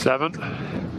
7.